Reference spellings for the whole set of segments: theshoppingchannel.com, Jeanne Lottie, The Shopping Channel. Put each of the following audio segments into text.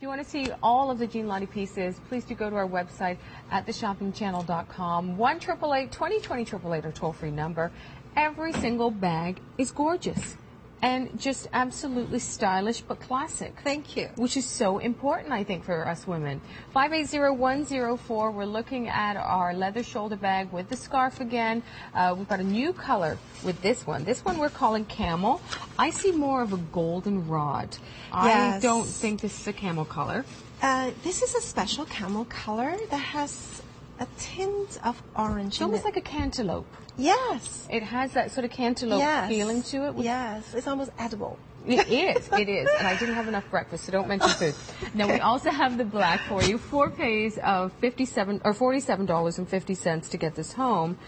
If you want to see all of the Jeanne Lottie pieces, please do go to our website at theshoppingchannel.com. 1-888-2020-888 or toll-free number. Every single bag is gorgeous and just absolutely stylish but classic. Thank you. Which is so important, I think, for us women. 580104, we're looking at our leather shoulder bag with the scarf again. We've got a new color with this one. This one we're calling camel. I see more of a golden rod. Yes. I don't think this is a camel color. This is a special camel color that has a tint of orange. It's almost like a cantaloupe. Yes. It has that sort of cantaloupe feeling to it. Yes, it's almost edible. It is, it is. And I didn't have enough breakfast, so don't mention food. Okay. Now, we also have the black for you. 4 pays of $47.50 to get this home.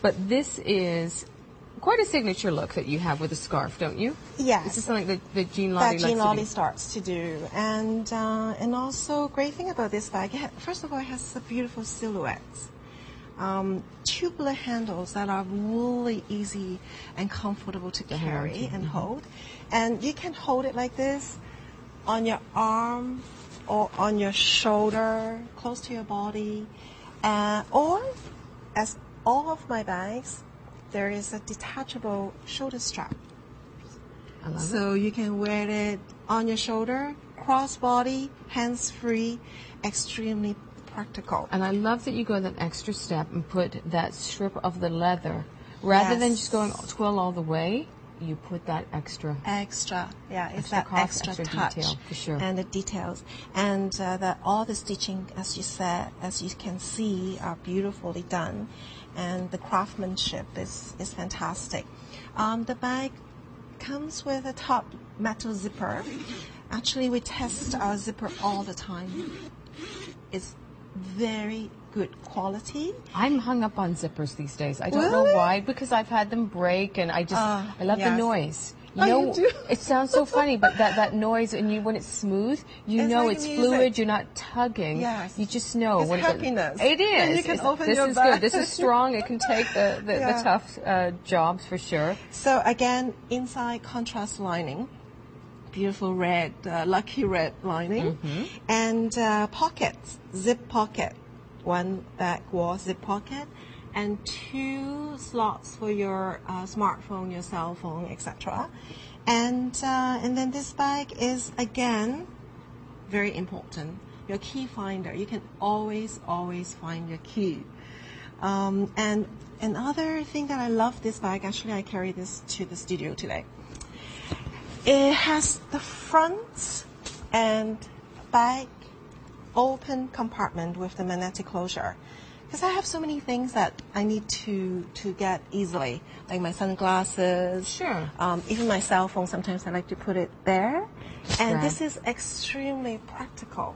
But this is quite a signature look that you have with a scarf, don't you? Yes. This is something that Jeanne Lottie starts to do. And also, great thing about this bag, first of all, it has a beautiful silhouette. Tubular handles that are really easy and comfortable to carry and hold. And you can hold it like this on your arm or on your shoulder, close to your body. Or, as all of my bags, there is a detachable shoulder strap. I love it. So you can wear it on your shoulder, cross-body, hands-free, extremely practical. And I love that you go that extra step and put that strip of the leather. Rather than just going twill all the way, you put that extra. Extra touch. Detail, for sure. And the details. And all the stitching, as you said, as you can see, are beautifully done. And the craftsmanship is fantastic. The bag comes with a top metal zipper. Actually, we test our zipper all the time. It's very good quality. I'm hung up on zippers these days. I don't know why, because I've had them break, and I just I love the noise. You know, it sounds so funny, but that noise, and when it's smooth, you know it's fluid. You're not tugging. Yes. You just know it's happiness. It is. And you can open your bag. This is good. This is strong. It can take the tough jobs for sure. So again, inside contrast lining, beautiful red, lucky red lining, and pockets, zip pocket, one back wall zip pocket, and 2 slots for your smartphone, your cell phone, etc. And then this bag is, again, very important, your key finder. You can always, always find your key. And another thing that I love this bag, actually I carry this to the studio today. It has the front and back open compartment with the magnetic closure. Because I have so many things that I need to get easily, like my sunglasses, even my cell phone. Sometimes I like to put it there, and this is extremely practical.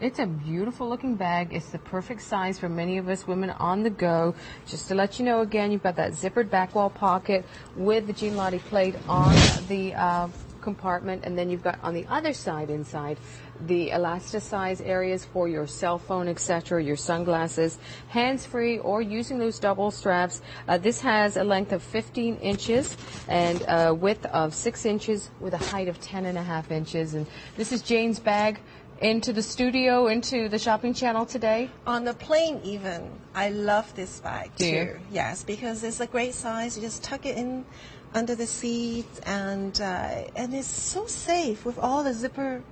It's a beautiful looking bag. It's the perfect size for many of us women on the go. Just to let you know again, you've got that zippered back wall pocket with the Jeanne Lottie plate on the compartment, and then you've got on the other side inside the elasticize areas for your cell phone, etc., your sunglasses, hands-free, or using those double straps. This has a length of 15 inches and a width of 6 inches with a height of 10.5 inches. And this is Jane's bag. Into the studio, into the Shopping Channel today? On the plane even. I love this bag too. Yes, because it's a great size. You just tuck it in under the seat, and it's so safe with all the zipper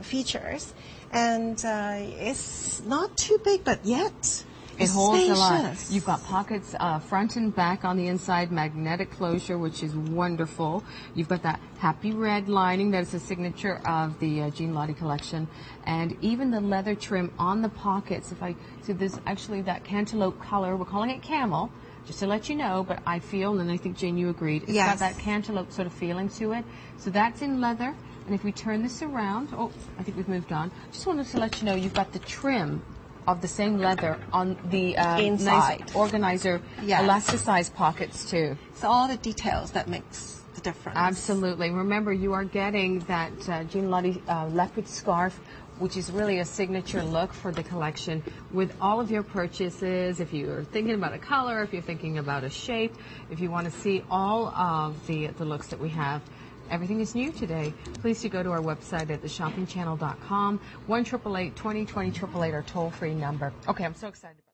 features. And it's not too big, but yet it holds a lot. You've got pockets front and back on the inside, magnetic closure, which is wonderful. You've got that happy red lining that is a signature of the Jeanne Lottie collection. And even the leather trim on the pockets. So there's actually that cantaloupe color. We're calling it camel, just to let you know. But I feel, and I think, Jane, you agreed, it's got that cantaloupe sort of feeling to it. So that's in leather. And if we turn this around, I think we've moved on. Just wanted to let you know you've got the trim of the same leather on the nice organizer elasticized pockets too. So all the details that makes the difference. Absolutely. Remember, you are getting that Jeanne Lottie leopard scarf, which is really a signature look for the collection. With all of your purchases, if you're thinking about a color, if you're thinking about a shape, if you want to see all of the looks that we have, Everything is new today. Please do go to our website at theshoppingchannel.com. 1-888-2020-888 our toll-free number. Okay, I'm so excited about